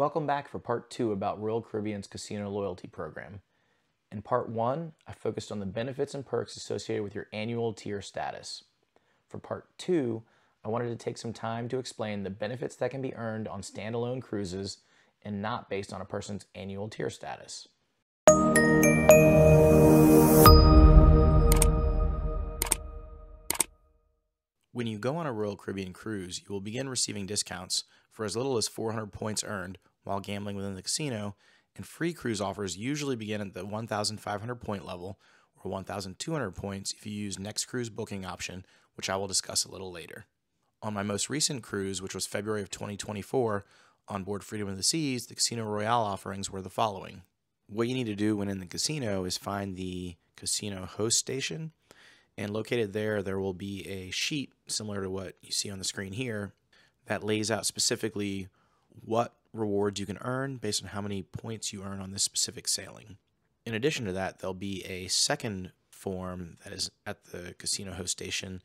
Welcome back for part 2 about Royal Caribbean's casino loyalty program. In part 1, I focused on the benefits and perks associated with your annual tier status. For part 2, I wanted to take some time to explain the benefits that can be earned on standalone cruises and not based on a person's annual tier status. When you go on a Royal Caribbean cruise, you will begin receiving discounts for as little as 400 points earned while gambling within the casino, and free cruise offers usually begin at the 1,500 point level or 1,200 points if you use next cruise booking option, which I will discuss a little later. On my most recent cruise, which was February of 2024, on board Freedom of the Seas, the Casino Royale offerings were the following. What you need to do when in the casino is find the casino host station, and located there, there will be a sheet similar to what you see on the screen here that lays out specifically what rewards you can earn based on how many points you earn on this specific sailing. In addition to that, there'll be a second form that is at the casino host station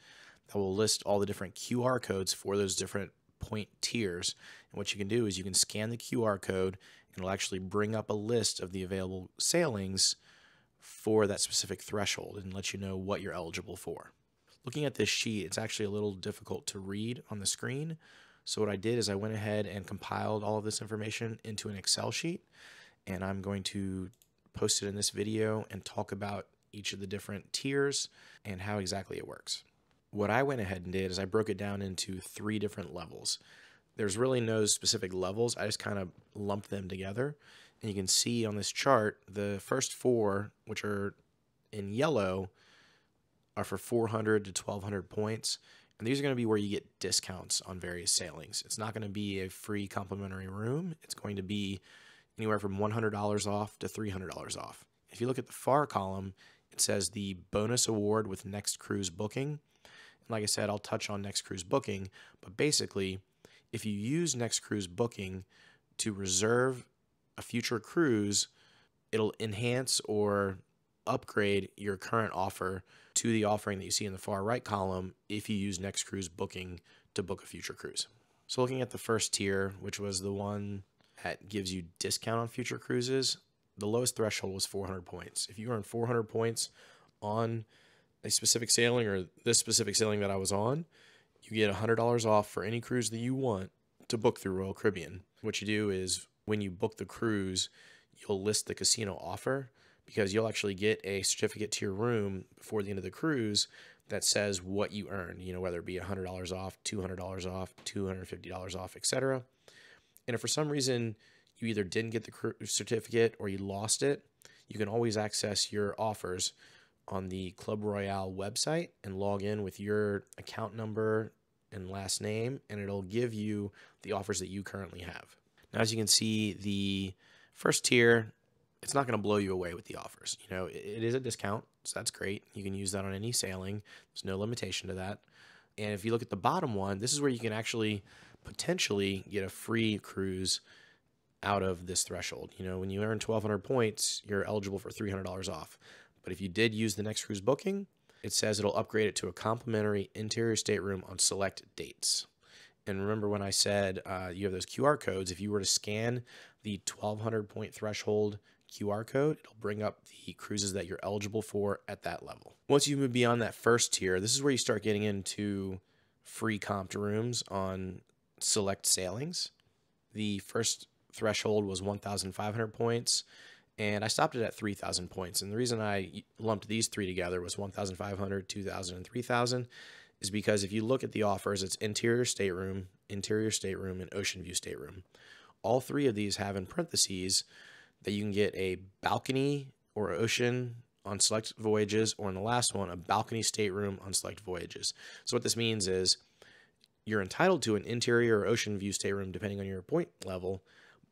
that will list all the different QR codes for those different point tiers. And what you can do is you can scan the QR code and it'll actually bring up a list of the available sailings for that specific threshold and let you know what you're eligible for. Looking at this sheet, it's actually a little difficult to read on the screen. So what I did is I went ahead and compiled all of this information into an Excel sheet, and I'm going to post it in this video and talk about each of the different tiers and how exactly it works. What I went ahead and did is I broke it down into 3 different levels. There's really no specific levels. I just kind of lumped them together. And you can see on this chart, the first 4, which are in yellow, are for 400 to 1,200 points. And these are going to be where you get discounts on various sailings. It's not going to be a free complimentary room. It's going to be anywhere from $100 off to $300 off. If you look at the far column, it says the bonus award with next cruise booking. And like I said, I'll touch on next cruise booking, but basically, if you use next cruise booking to reserve a future cruise, it'll enhance or upgrade your current offer to the offering that you see in the far right column if you use next cruise booking to book a future cruise. So looking at the first tier, which was the one that gives you discount on future cruises, the lowest threshold was 400 points. If you earn 400 points on a specific sailing, or this specific sailing that I was on, you get $100 off for any cruise that you want to book through Royal Caribbean. What you do is when you book the cruise, you'll list the casino offer, because you'll actually get a certificate to your room before the end of the cruise that says what you earned, you know, whether it be $100 off, $200 off, $250 off, etc. And if for some reason you either didn't get the cruise certificate or you lost it, you can always access your offers on the Club Royale website and log in with your account number and last name, and it'll give you the offers that you currently have. Now, as you can see, the first tier, it's not going to blow you away with the offers. You know, it is a discount, so that's great. You can use that on any sailing. There's no limitation to that. And if you look at the bottom one, this is where you can actually potentially get a free cruise out of this threshold. You know, when you earn 1,200 points, you're eligible for $300 off. But if you did use the next cruise booking, it says it'll upgrade it to a complimentary interior stateroom on select dates. And remember when I said you have those QR codes, if you were to scan the 1,200 point threshold QR code, it'll bring up the cruises that you're eligible for at that level. Once you move beyond that first tier, this is where you start getting into free comped rooms on select sailings. The first threshold was 1,500 points. And I stopped it at 3,000 points. And the reason I lumped these 3 together was 1,500, 2,000, and 3,000 is because if you look at the offers, it's interior stateroom, and ocean view stateroom. All 3 of these have in parentheses that you can get a balcony or ocean on select voyages, or in the last one, a balcony stateroom on select voyages. So what this means is you're entitled to an interior or ocean view stateroom depending on your point level,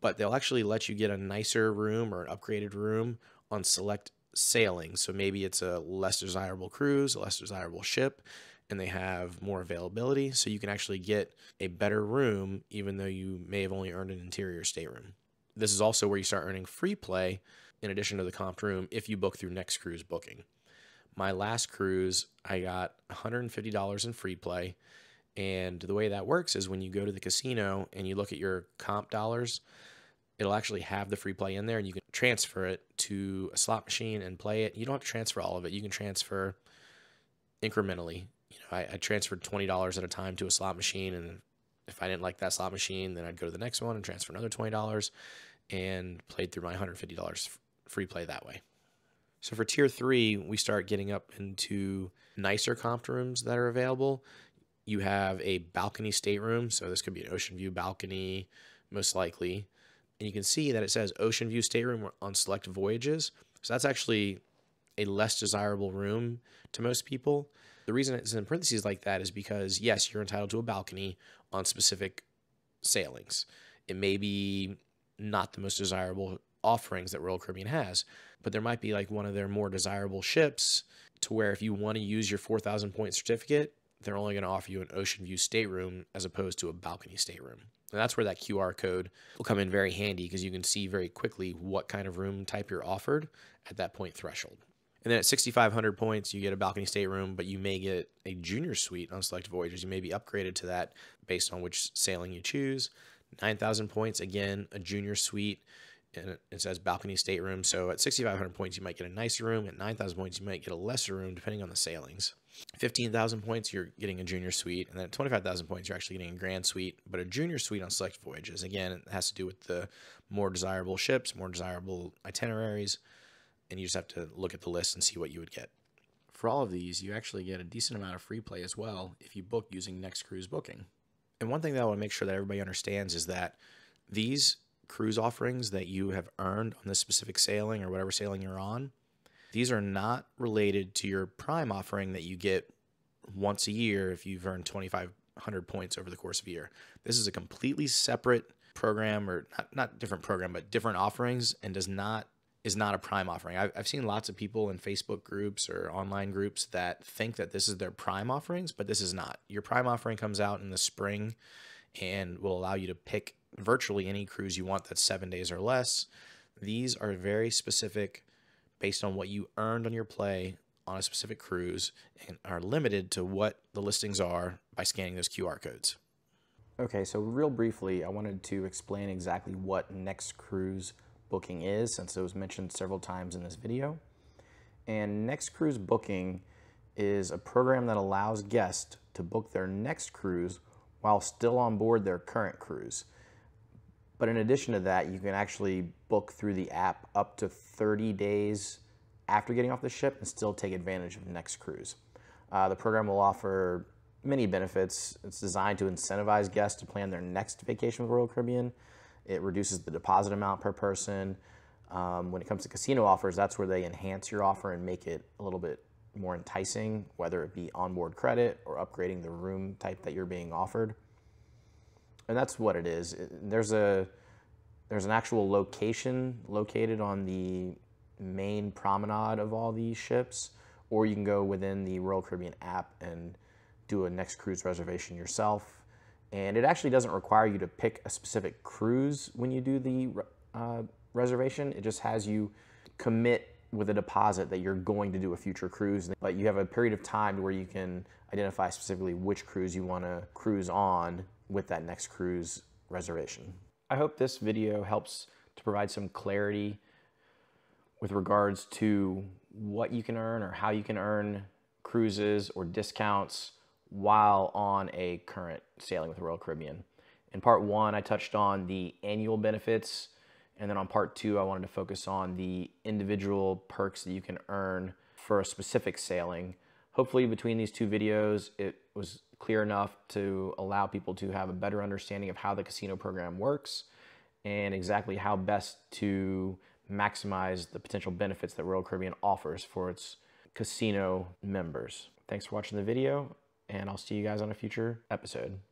but they'll actually let you get a nicer room or an upgraded room on select sailings. So maybe it's a less desirable cruise, a less desirable ship, and they have more availability. So you can actually get a better room, even though you may have only earned an interior stateroom. This is also where you start earning free play in addition to the comped room if you book through next cruise booking. My last cruise, I got $150 in free play. And the way that works is when you go to the casino and you look at your comp dollars, it'll actually have the free play in there, and you can transfer it to a slot machine and play it. You don't have to transfer all of it. You can transfer incrementally. You know, I transferred $20 at a time to a slot machine, and if I didn't like that slot machine, then I'd go to the next one and transfer another $20 and played through my $150 free play that way. So for tier 3, we start getting up into nicer comp rooms that are available. You have a balcony stateroom, so this could be an ocean view balcony, most likely. And you can see that it says ocean view stateroom on select voyages. So that's actually a less desirable room to most people. The reason it's in parentheses like that is because, yes, you're entitled to a balcony on specific sailings. It may be not the most desirable offerings that Royal Caribbean has, but there might be like one of their more desirable ships to where if you want to use your 4,000 point certificate, they're only going to offer you an ocean view stateroom as opposed to a balcony stateroom. And that's where that QR code will come in very handy, because you can see very quickly what kind of room type you're offered at that point threshold. And then at 6,500 points, you get a balcony stateroom, but you may get a junior suite on select voyages. You may be upgraded to that based on which sailing you choose. 9,000 points, again, a junior suite, and it says balcony stateroom. So at 6,500 points, you might get a nicer room. At 9,000 points, you might get a lesser room, depending on the sailings. 15,000 points, you're getting a junior suite. And then at 25,000 points, you're actually getting a grand suite, but a junior suite on select voyages. Again, it has to do with the more desirable ships, more desirable itineraries. And you just have to look at the list and see what you would get. For all of these, you actually get a decent amount of free play as well if you book using Next Cruise Booking. And one thing that I want to make sure that everybody understands is that these cruise offerings that you have earned on this specific sailing or whatever sailing you're on, these are not related to your prime offering that you get once a year if you've earned 2,500 points over the course of a year. This is a completely separate program, or not different program, but different offerings, and is not a prime offering. I've seen lots of people in Facebook groups or online groups that think that this is their prime offerings, but this is not. Your prime offering comes out in the spring and will allow you to pick virtually any cruise you want that's 7 days or less. These are very specific based on what you earned on your play on a specific cruise, and are limited to what the listings are by scanning those QR codes. Okay, so real briefly, I wanted to explain exactly what Next Cruise Booking is, since it was mentioned several times in this video. And Next Cruise Booking is a program that allows guests to book their next cruise while still on board their current cruise. But in addition to that, you can actually book through the app up to 30 days after getting off the ship and still take advantage of Next Cruise. The program will offer many benefits. It's designed to incentivize guests to plan their next vacation with Royal Caribbean. It reduces the deposit amount per person. When it comes to casino offers, that's where they enhance your offer and make it a little bit more enticing, whether it be onboard credit or upgrading the room type that you're being offered. And that's what it is. There's an actual location located on the main promenade of all these ships, or you can go within the Royal Caribbean app and do a Next Cruise reservation yourself. And it actually doesn't require you to pick a specific cruise when you do the reservation. It just has you commit with a deposit that you're going to do a future cruise. But you have a period of time where you can identify specifically which cruise you want to cruise on with that Next Cruise reservation. I hope this video helps to provide some clarity with regards to what you can earn or how you can earn cruises or discounts while on a current sailing with Royal Caribbean. In part one, I touched on the annual benefits, and then on part two, I wanted to focus on the individual perks that you can earn for a specific sailing. Hopefully between these two videos, it was clear enough to allow people to have a better understanding of how the casino program works and exactly how best to maximize the potential benefits that Royal Caribbean offers for its casino members. Thanks for watching the video, and I'll see you guys on a future episode.